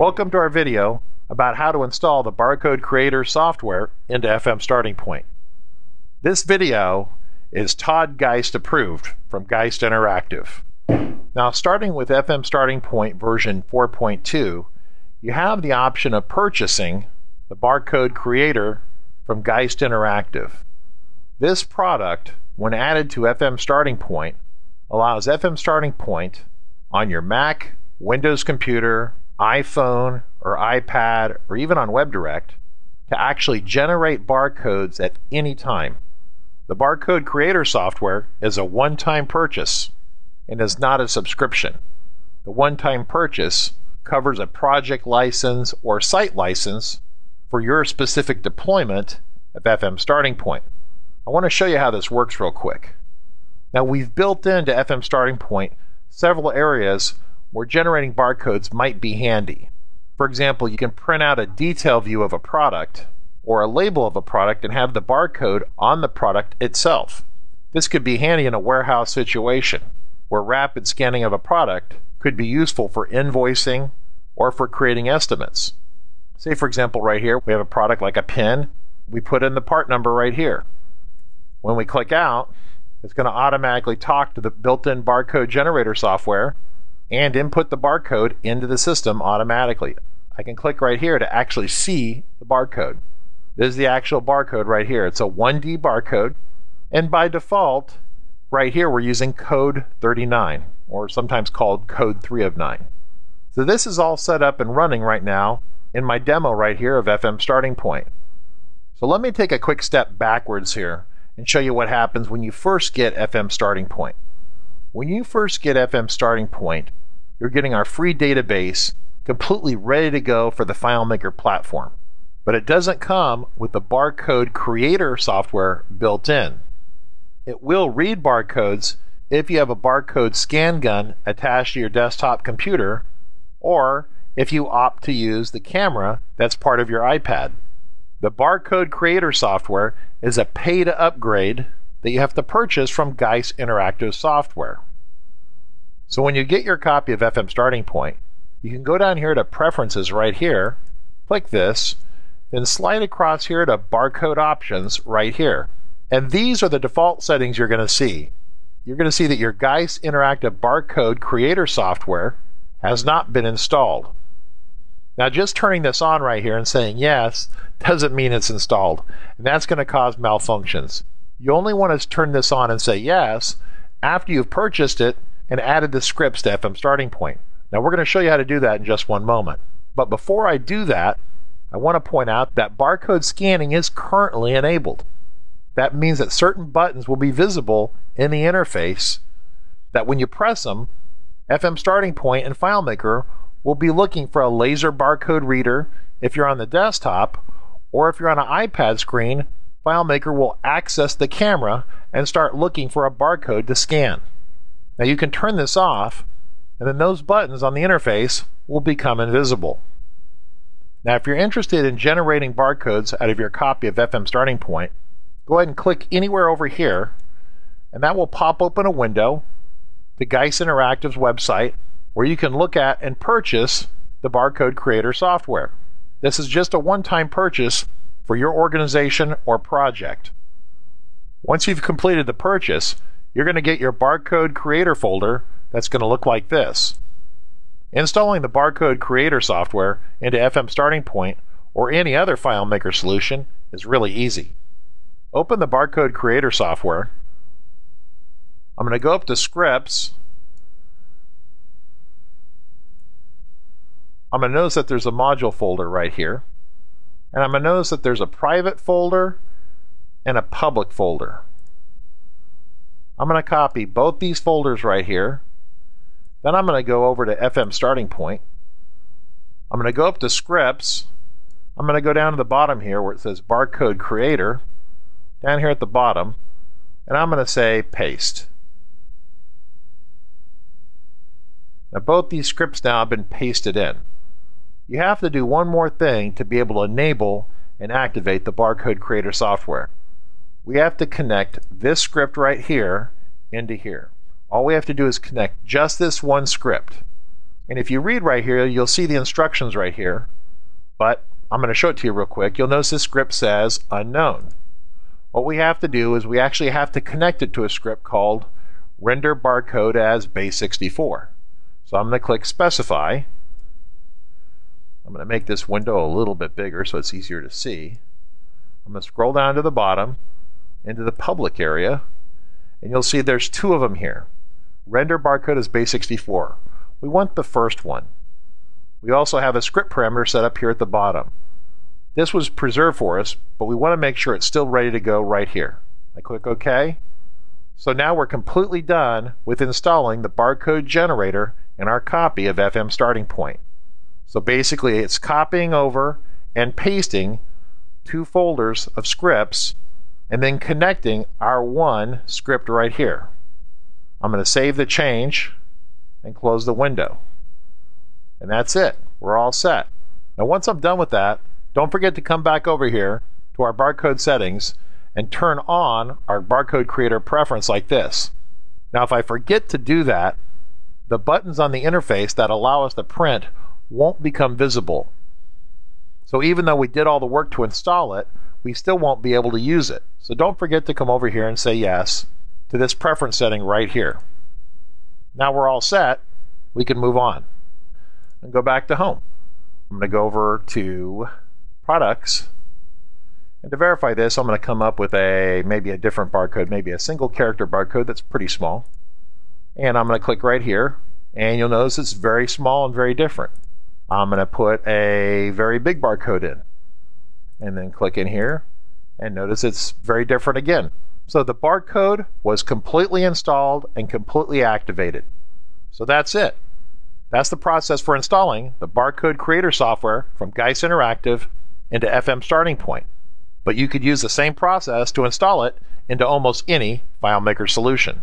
Welcome to our video about how to install the Barcode Creator software into FM Starting Point. This video is Todd Geist approved from Geist Interactive. Now, starting with FM Starting Point version 4.2, you have the option of purchasing the Barcode Creator from Geist Interactive. This product, when added to FM Starting Point, allows FM Starting Point on your Mac, Windows computer, iPhone or iPad, or even on WebDirect, to actually generate barcodes at any time. The Barcode Creator software is a one-time purchase and is not a subscription. The one-time purchase covers a project license or site license for your specific deployment of FM Starting Point. I want to show you how this works real quick. Now, we've built into FM Starting Point several areas where generating barcodes might be handy. For example, you can print out a detail view of a product or a label of a product and have the barcode on the product itself. This could be handy in a warehouse situation where rapid scanning of a product could be useful for invoicing or for creating estimates. Say, for example, right here we have a product like a pen. We put in the part number right here. When we click out, it's going to automatically talk to the built-in barcode generator software and input the barcode into the system automatically. I can click right here to actually see the barcode. This is the actual barcode right here. It's a 1D barcode, and by default, right here we're using code 39, or sometimes called code 3 of 9. So this is all set up and running right now in my demo right here of FM Starting Point. So let me take a quick step backwards here and show you what happens when you first get FM Starting Point. When you first get FM Starting Point, you're getting our free database completely ready to go for the FileMaker platform. But it doesn't come with the Barcode Creator software built in. It will read barcodes if you have a barcode scan gun attached to your desktop computer, or if you opt to use the camera that's part of your iPad. The Barcode Creator software is a pay-to-upgrade that you have to purchase from Geist Interactive software. So when you get your copy of FM Starting Point, you can go down here to Preferences right here, click this, then slide across here to Barcode Options right here. And these are the default settings you're going to see. You're going to see that your Geist Interactive Barcode Creator software has not been installed. Now, just turning this on right here and saying yes doesn't mean it's installed, and that's going to cause malfunctions. You only want to turn this on and say yes after you've purchased it and added the scripts to FM Starting Point. Now, we're going to show you how to do that in just one moment. But before I do that, I want to point out that barcode scanning is currently enabled. That means that certain buttons will be visible in the interface that when you press them, FM Starting Point and FileMaker will be looking for a laser barcode reader if you're on the desktop, or if you're on an iPad screen, FileMaker will access the camera and start looking for a barcode to scan. Now, you can turn this off, and then those buttons on the interface will become invisible. Now, if you're interested in generating barcodes out of your copy of FM Starting Point, go ahead and click anywhere over here, and that will pop open a window to Geist Interactive's website where you can look at and purchase the Barcode Creator software. This is just a one-time purchase for your organization or project. Once you've completed the purchase, you're going to get your Barcode Creator folder that's going to look like this. Installing the Barcode Creator software into FM Starting Point or any other FileMaker solution is really easy. Open the Barcode Creator software. I'm going to go up to Scripts. I'm going to notice that there's a module folder right here. And I'm going to notice that there's a private folder and a public folder. I'm going to copy both these folders right here. Then I'm going to go over to FM Starting Point. I'm going to go up to Scripts. I'm going to go down to the bottom here where it says Barcode Creator, down here at the bottom, and I'm going to say Paste. Now, both these scripts now have been pasted in. You have to do one more thing to be able to enable and activate the Barcode Creator software. We have to connect this script right here into here. All we have to do is connect just this one script. And if you read right here, you'll see the instructions right here, but I'm going to show it to you real quick. You'll notice this script says unknown. What we have to do is we actually have to connect it to a script called Render Barcode as base64. So I'm going to click specify. I'm going to make this window a little bit bigger so it's easier to see. I'm going to scroll down to the bottom into the public area, and you'll see there's two of them here. Render Barcode as base64. We want the first one. We also have a script parameter set up here at the bottom. This was preserved for us, but we want to make sure it's still ready to go right here. I click OK. So now we're completely done with installing the barcode generator in our copy of FM Starting Point. So basically it's copying over and pasting two folders of scripts and then connecting our one script right here. I'm going to save the change and close the window. And that's it. We're all set. Now once I'm done with that, don't forget to come back over here to our barcode settings and turn on our barcode creator preference like this. Now if I forget to do that, the buttons on the interface that allow us to print won't become visible. So even though we did all the work to install it, we still won't be able to use it. So don't forget to come over here and say yes to this preference setting right here. Now we're all set. We can move on and go back to home. I'm going to go over to products, and to verify this I'm going to come up with maybe a different barcode, maybe a single character barcode that's pretty small, and I'm going to click right here, and you'll notice it's very small and very different. I'm going to put a very big barcode in and then click in here, and notice it's very different again. So the barcode was completely installed and completely activated. So that's it. That's the process for installing the Barcode Creator software from Geist Interactive into FM Starting Point. But you could use the same process to install it into almost any FileMaker solution.